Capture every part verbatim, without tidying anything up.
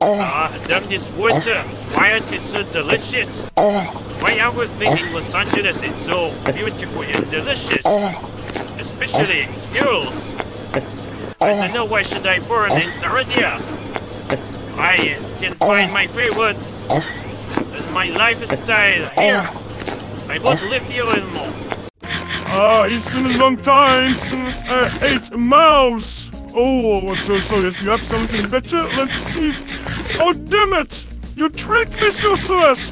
Ah, uh, damn this water! Why aren't it so delicious? My other thing was Angeles is so beautiful and delicious, especially in girls. I don't know why should I burn in Sardinia. I can find my favorites. My lifestyle here. I won't live here anymore. Ah, uh, it's been a long time since I ate a mouse. Oh, so sorry. If you have something better, let's see. Oh, damn it! You tricked me, sorceress!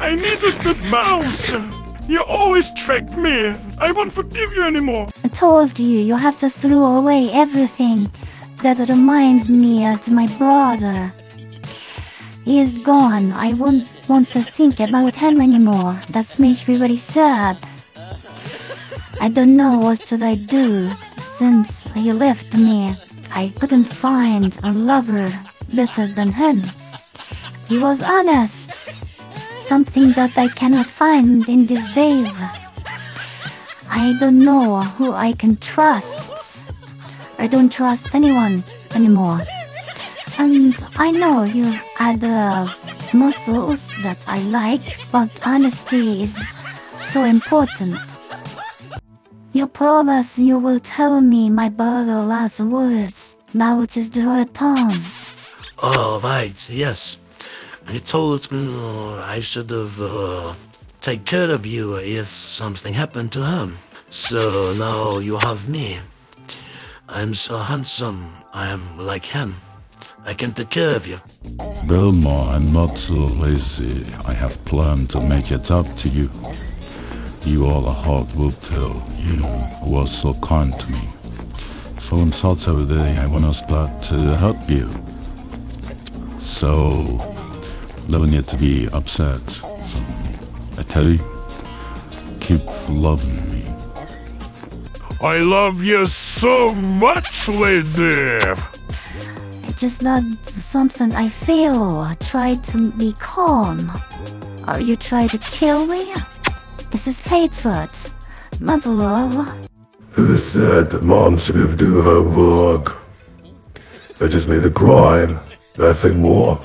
I need a good mouse! You always tricked me! I won't forgive you anymore! I told you, you have to throw away everything that reminds me of my brother. He is gone. I won't want to think about him anymore. That makes me very sad. I don't know what should I do since he left me. I couldn't find a lover better than him. He was honest, something that I cannot find in these days. I don't know who I can trust. I don't trust anyone anymore. And I know you had uh, muscles that I like, but honesty is so important. You promise you will tell me my brother's last words. Now it is the right time. Oh, right, yes. He told me uh, I should have uh, taken care of you if something happened to him. So now you have me. I'm so handsome. I am like him. I can take care of you. Belmar, I'm not so lazy. I have planned to make it up to you. You all a heart will tell, you know, who was so kind to me. So on Saturday, I want to start to help you. So, don't need to be upset. I tell you, keep loving me. I love you so much, lady! It's just not something I feel. I try to be calm. Or you try to kill me? This is hatred, not love. Who said that mom should have done her work? I just made a crime, nothing more.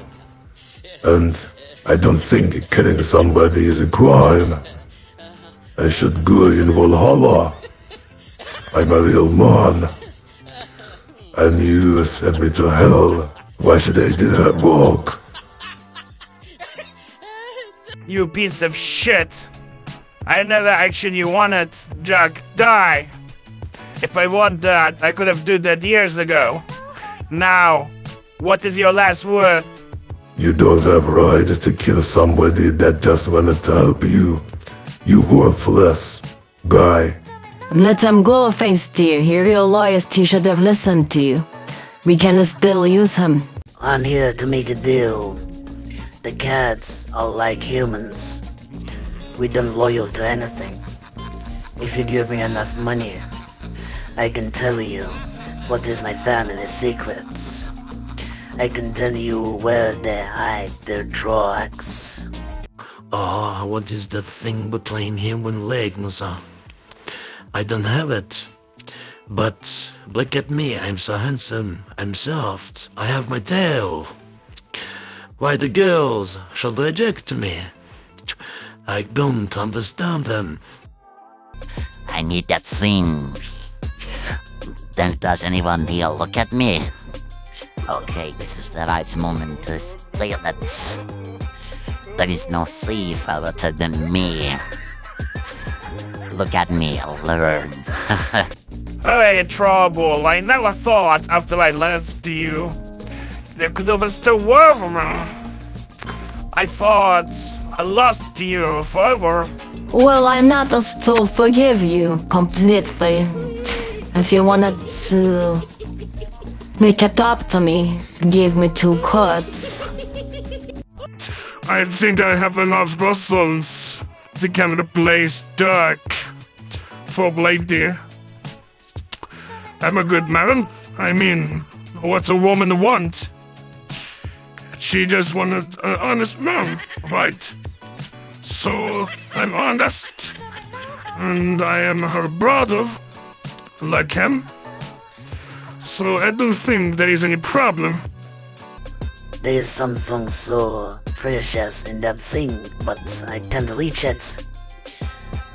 And I don't think killing somebody is a crime. I should go in Valhalla. I'm a real man. And you sent me to hell. Why should I do that work? You piece of shit! I never action you wanted, Jack. Die! If I want that, I could have done that years ago. Now, what is your last word? You don't have rights to kill somebody that just wanted to help you. You worthless guy. Let them go, Feisty. He realized he should have listened to you. We can still use him. I'm here to make a deal. The cats are like humans. We don't loyal to anything. If you give me enough money, I can tell you what is my family's secrets. I can tell you where they hide their drugs. Ah, oh, what is the thing between him and leg, Musa? I don't have it. But look at me, I'm so handsome, I'm soft, I have my tail. Why the girls should reject me? I don't understand them. I need that thing. Then does anyone here look at me? Okay, this is the right moment to steal it. There is no safe other than me. Look at me, I'll learn. Hey, trouble, I never thought after I left you, there could have still were me. I thought I lost you forever. Well, I'm not to forgive you completely. If you wanted to make it up to me, give me two cups. I think I have enough muscles to come to place dark. For Blade, dear. I'm a good man. I mean, what's a woman want? She just wanted an honest man, right? So, I'm honest. And I am her brother, like him. So I don't think there is any problem. There is something so precious in that thing, but I can't reach it.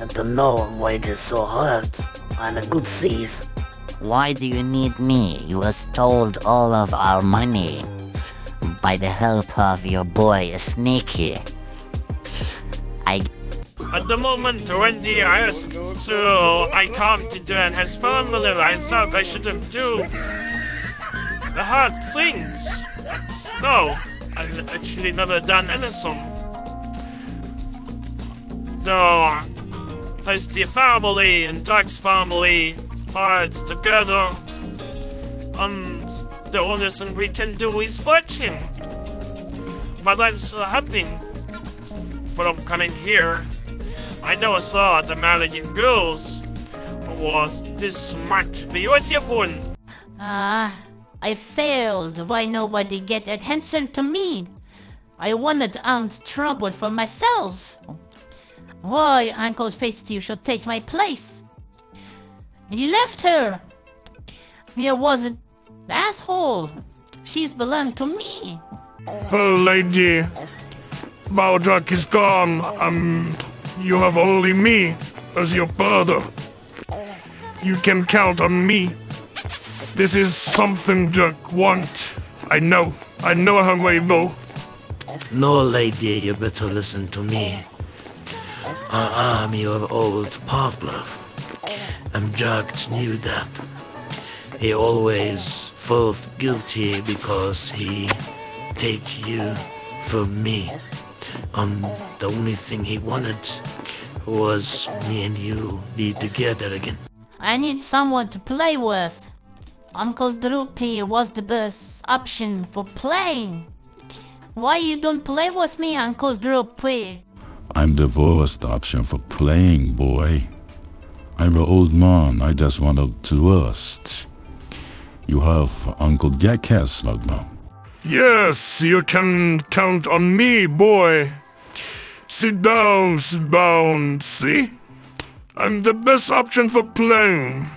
I don't know why it is so hard. I'm a good thief. Why do you need me? You have stolen all of our money by the help of your boy Sneaky. I... At the moment, when the asked to I come to Dan has family, I thought I shouldn't do the hard things. No, I've actually never done anything. No, first the family and Doug's family fights together, and the only thing we can do is fight him. But I'm so happy from coming here. I never thought the American girls was this smart. Be your phone. Ah, I failed. Why nobody get attention to me? I wanted armed trouble for myself. Why Uncle Feisty should take my place? You left her. You wasn't an asshole. She's belonged to me. Oh, lady, Baldrak is gone. Um. You have only me as your brother. You can count on me. This is something Dirk wants. I know. I know how I know. No, lady, you better listen to me. I am your old Pavlov. And Dirk knew that. He always felt guilty because he take you from me. Um, the only thing he wanted was me and you be together again. I need someone to play with. Uncle Droopy was the best option for playing. Why you don't play with me, Uncle Droopy? I'm the worst option for playing, boy. I'm an old man, I just want to rest. You have Uncle Jackass, Magma. Yes, you can count on me, boy. Sit down, sit down, see? I'm the best option for playing.